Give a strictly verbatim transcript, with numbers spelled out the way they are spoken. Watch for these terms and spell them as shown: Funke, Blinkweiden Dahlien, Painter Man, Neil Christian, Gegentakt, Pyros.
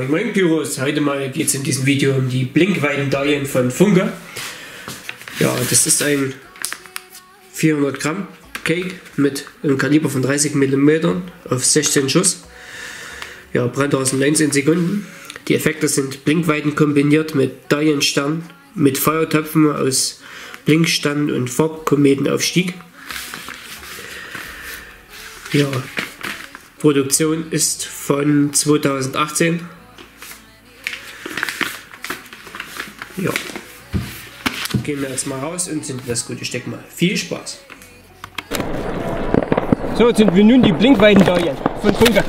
Moin Moin Pyros, heute mal geht es in diesem Video um die Blinkweiden Dahlien von Funke. Ja, das ist ein vierhundert Gramm Cake mit einem Kaliber von dreißig Millimeter auf sechzehn Schuss. Ja, Brandhaus in neunzehn Sekunden. Die Effekte sind Blinkweiden kombiniert mit Dahliensternen, mit Feuertöpfen aus Blinksternen und Farbkometen auf Stieg. Ja, Produktion ist von zweitausendachtzehn. Ja, gehen wir jetzt mal raus und zünden das gute Stück mal. Viel Spaß! So, jetzt sind wir nun die Blinkweiden Dahlien von Funke.